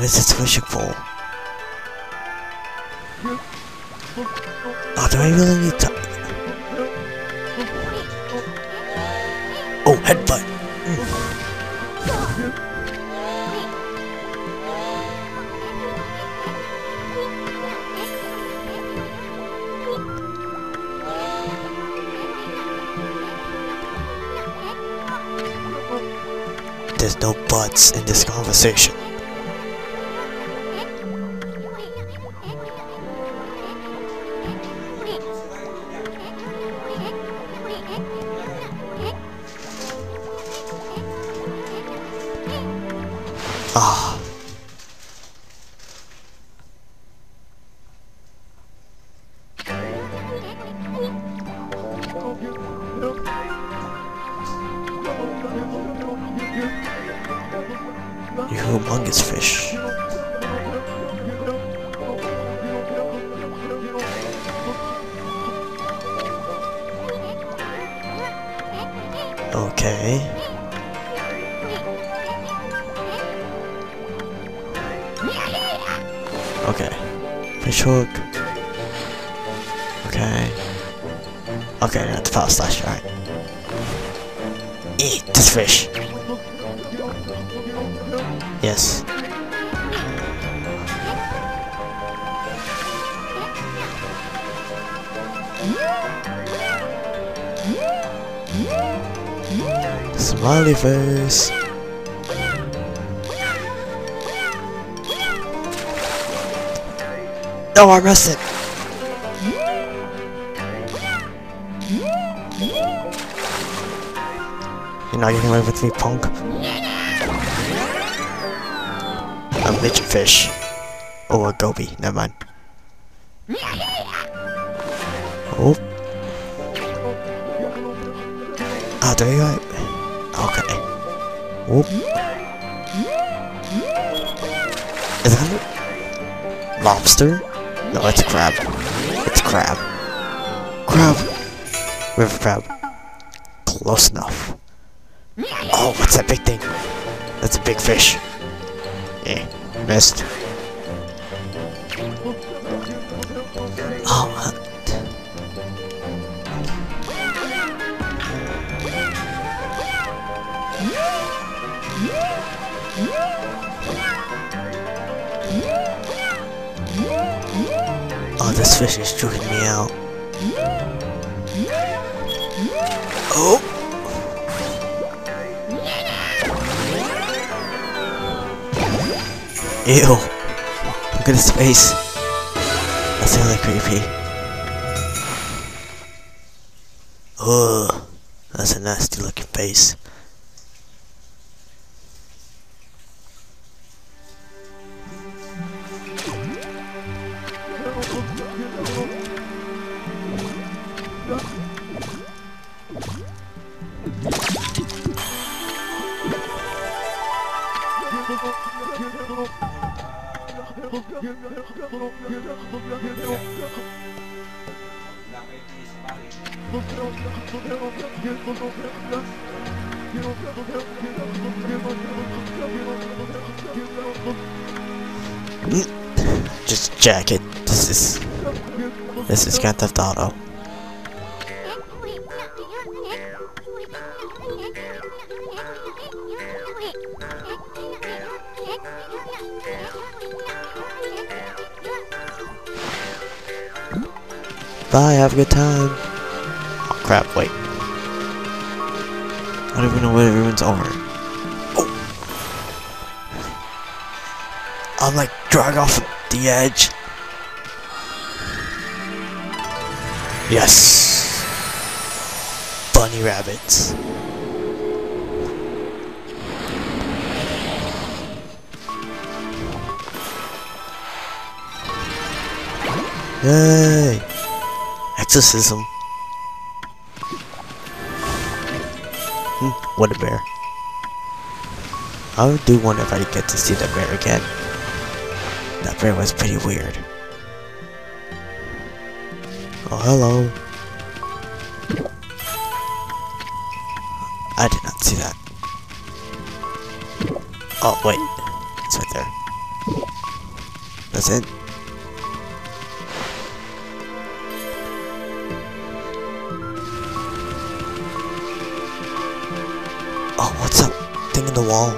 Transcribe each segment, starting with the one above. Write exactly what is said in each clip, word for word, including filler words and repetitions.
Where's this fishing pole? Oh, do I really need to? Oh, headbutt! Mm. There's no buts in this conversation. Ah. You humongous fish. Okay. Okay. Fish hook. Okay. Okay, that's the power slash, alright. Eat this fish. Yes. Smiley face. No, I rested. You're not getting away with me, punk. A midget fish. Or a goby, never mind. Oh. Ah, there you go. Okay. Whoop. Is that a lobster? No, it's a crab. It's a crab. Crab! River crab. Close enough. Oh, what's that big thing? That's a big fish. Eh, yeah, missed. Oh, uh, Oh, this fish is choking me out. Oh! Ew! Look at his face. That's really creepy. Ugh! That's a nasty looking face. Just jacket. This is this is Grand Theft Auto. Bye, have a good time. Oh crap, wait. I don't even know what everyone's over. Oh! I'm like dragged off the edge. Yes! Bunny rabbits. Yay! Exorcism. Mm, what a bear. I do wonder if I get to see that bear again. That bear was pretty weird. Oh, hello. I did not see that. Oh, wait. It's right there. That's it. Oh, what's that thing in the wall?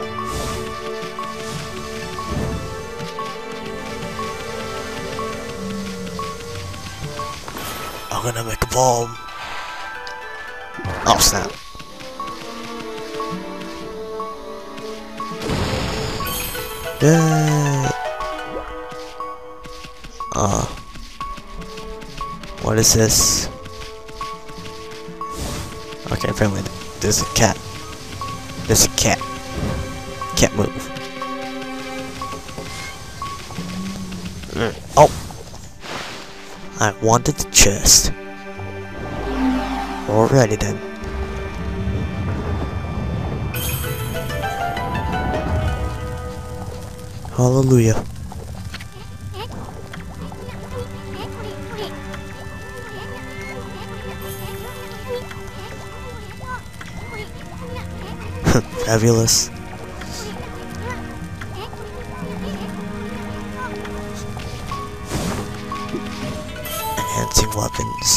I'm gonna make a bomb. Oh, snap. Yay! Uh, what is this? Okay, apparently there's a cat. There's a cat. Can't move. Mm. Oh! I wanted the chest. Alrighty then. Hallelujah. Fabulous. Enhancing weapons.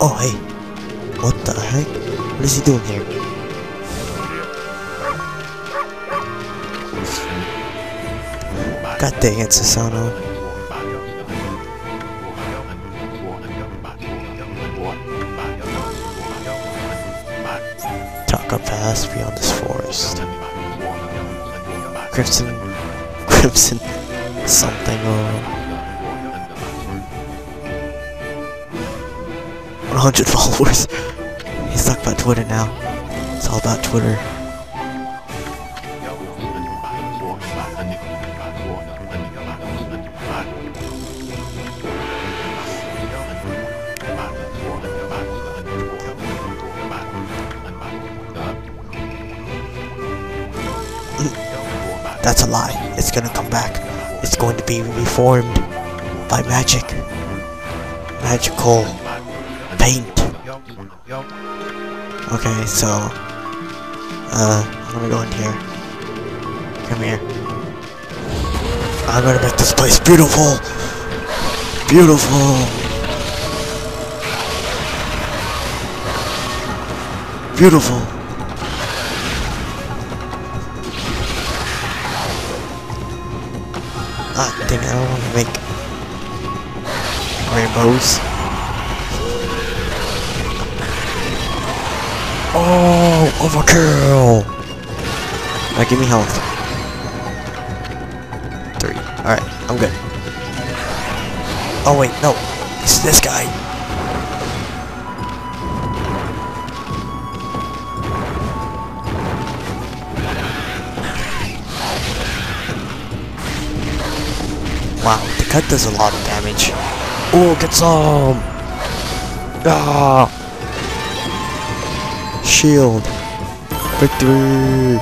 Oh, hey. What the heck? What is he doing here? God dang it, Susano. Pass beyond this forest. Crimson, Crimson, something or one hundred followers. He's talking about Twitter now. It's all about Twitter. That's a lie. It's gonna come back. It's going to be reformed by magic. Magical paint. Okay, so uh I'm gonna go in here. Come here. I'm gonna make this place beautiful! Beautiful! Beautiful! Ah, dang it, I don't want to make rainbows. Oh, overkill! Now give me health. Three. Alright, I'm good. Oh wait, no. It's this guy. Wow, the cut does a lot of damage. Oh, get some! Ah! Shield! Victory!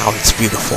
Now it's beautiful.